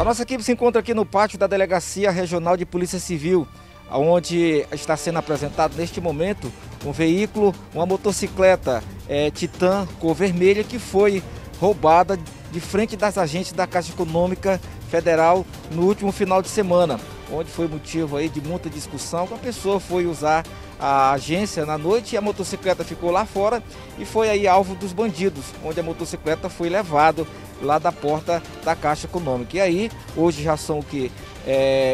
A nossa equipe se encontra aqui no pátio da Delegacia Regional de Polícia Civil, onde está sendo apresentado neste momento um veículo, uma motocicleta Titã cor vermelha, que foi roubada de frente das agentes da Caixa Econômica Federal no último final de semana, onde foi motivo aí de muita discussão, que a pessoa foi usar a agência na noite e a motocicleta ficou lá fora e foi aí alvo dos bandidos, onde a motocicleta foi levada lá da porta da Caixa Econômica. E aí, hoje já são o quê?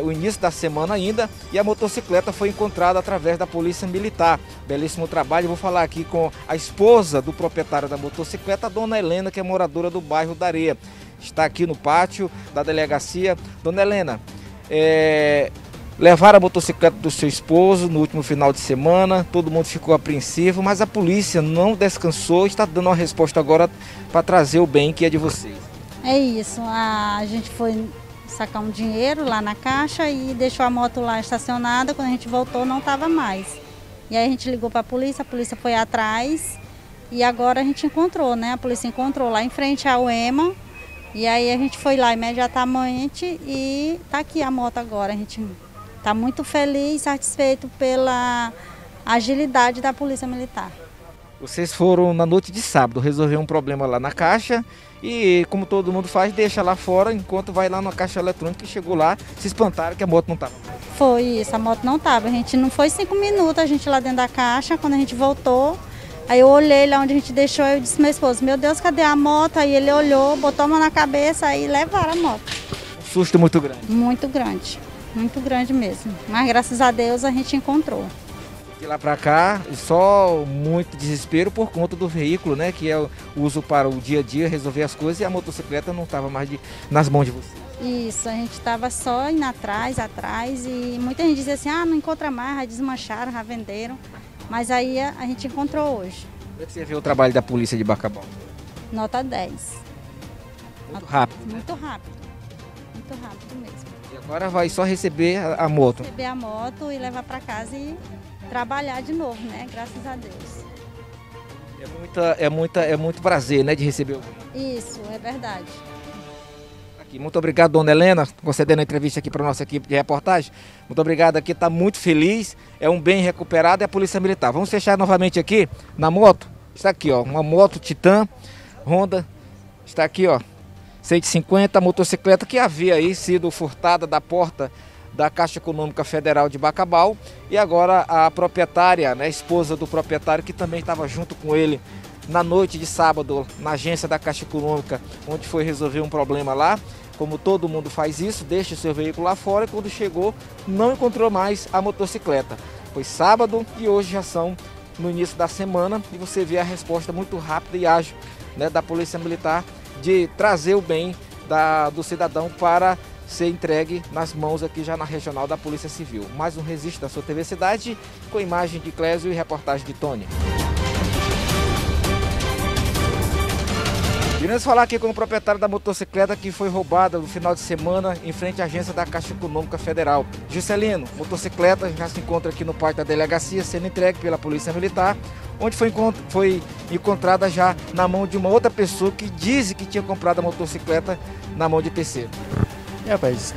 O início da semana ainda, e a motocicleta foi encontrada através da Polícia Militar. Belíssimo trabalho. Vou falar aqui com a esposa do proprietário da motocicleta, a dona Helena, que é moradora do bairro da Areia. Está aqui no pátio da delegacia. Dona Helena, levaram a motocicleta do seu esposo no último final de semana, todo mundo ficou apreensivo, mas a polícia não descansou, está dando uma resposta agora para trazer o bem que é de vocês. É isso, a gente foi sacar um dinheiro lá na caixa e deixou a moto lá estacionada, quando a gente voltou não estava mais. E aí a gente ligou para a polícia foi atrás e agora a gente encontrou, né? A polícia encontrou lá em frente à UEMA. E aí a gente foi lá imediatamente e tá aqui a moto agora. A gente está muito feliz, satisfeito pela agilidade da Polícia Militar. Vocês foram na noite de sábado resolver um problema lá na caixa e, como todo mundo faz, deixa lá fora enquanto vai lá na caixa eletrônica, e chegou lá, se espantaram que a moto não estava. Foi isso, a moto não estava. A gente não foi 5 minutos, a gente lá dentro da caixa, quando a gente voltou. Aí eu olhei lá onde a gente deixou, eu disse para meu esposo, meu Deus, cadê a moto? Aí ele olhou, botou a mão na cabeça e levaram a moto. Um susto muito grande? Muito grande mesmo. Mas graças a Deus a gente encontrou. De lá para cá, só muito desespero por conta do veículo, né? Que é o uso para o dia a dia, resolver as coisas, e a motocicleta não estava mais nas mãos de vocês. Isso, a gente estava só indo atrás, e muita gente dizia assim, ah, não encontra mais, já desmancharam, já venderam. Mas aí a gente encontrou hoje. Como é que você vê o trabalho da polícia de Bacabal? Nota 10. Muito rápido. Muito rápido. Muito rápido mesmo. E agora vai só receber a moto? Receber a moto e levar para casa e trabalhar de novo, né? Graças a Deus. É muito prazer, né, de receber alguém. Isso, é verdade. Muito obrigado, dona Helena, concedendo a entrevista aqui para a nossa equipe de reportagem. Muito obrigado aqui, está muito feliz, é um bem recuperado, é a Polícia Militar. Vamos fechar novamente aqui na moto. Está aqui, ó, uma moto Titan Honda, está aqui, ó, 150, a motocicleta que havia aí sido furtada da porta da Caixa Econômica Federal de Bacabal, e agora a proprietária, né, a esposa do proprietário, que também estava junto com ele na noite de sábado na agência da Caixa Econômica, onde foi resolver um problema lá. Como todo mundo faz isso, deixa o seu veículo lá fora, e quando chegou não encontrou mais a motocicleta. Foi sábado e hoje já são no início da semana, e você vê a resposta muito rápida e ágil, né, da Polícia Militar, de trazer o bem do cidadão para ser entregue nas mãos aqui já na Regional da Polícia Civil. Mais um Resiste da sua TV Cidade, com imagem de Clésio e reportagem de Tony. Iremos falar aqui com o proprietário da motocicleta que foi roubada no final de semana em frente à agência da Caixa Econômica Federal. Juscelino, motocicleta já se encontra aqui no pátio da delegacia, sendo entregue pela Polícia Militar, onde foi encontrada já na mão de uma outra pessoa que diz que tinha comprado a motocicleta na mão de PC. É, rapaz,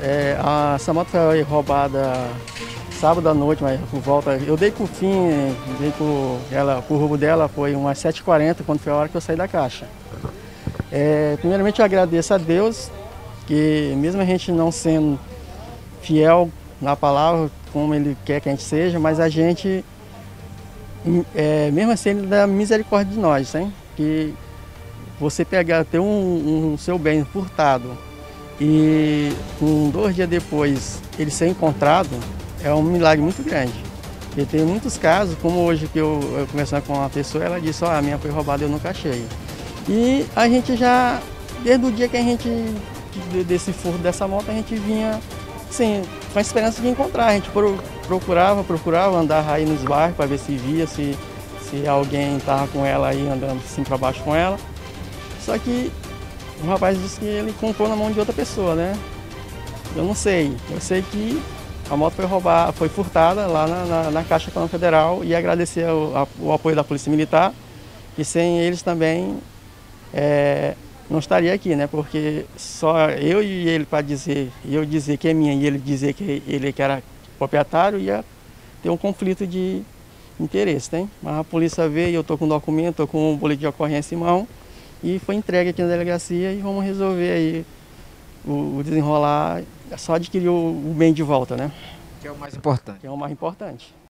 essa moto foi roubada sábado à noite, mas por volta, eu dei por fim, o roubo dela foi umas 7h40, quando foi a hora que eu saí da caixa. Primeiramente eu agradeço a Deus, que mesmo a gente não sendo fiel na palavra, como Ele quer que a gente seja, mas a gente, mesmo assim, Ele dá misericórdia de nós, hein? Que você pegar, ter um seu bem furtado e um 2 dias depois ele ser encontrado, é um milagre muito grande. E tem muitos casos, como hoje que eu conversando com uma pessoa, ela disse, ó, a minha foi roubada, eu nunca achei. E a gente já, desde o dia que a gente, desse furto dessa moto, a gente vinha, assim, com a esperança de encontrar. A gente procurava, andava aí nos bairros para ver se via, se alguém estava com ela aí, andando assim para baixo com ela. Só que o rapaz disse que ele comprou na mão de outra pessoa, né? Eu não sei, eu sei que a moto foi furtada lá na Caixa Econômica Federal, e agradecer o apoio da Polícia Militar, e sem eles também não estaria aqui, né? Porque só eu e ele para dizer, eu dizer que é minha e ele dizer que ele que era proprietário, ia ter um conflito de interesse, né? Mas a polícia veio, eu estou com documento, estou com um boletim de ocorrência em mão e foi entregue aqui na delegacia e vamos resolver aí o desenrolar, só adquirir o bem de volta, né? Que é o mais importante. Que é o mais importante.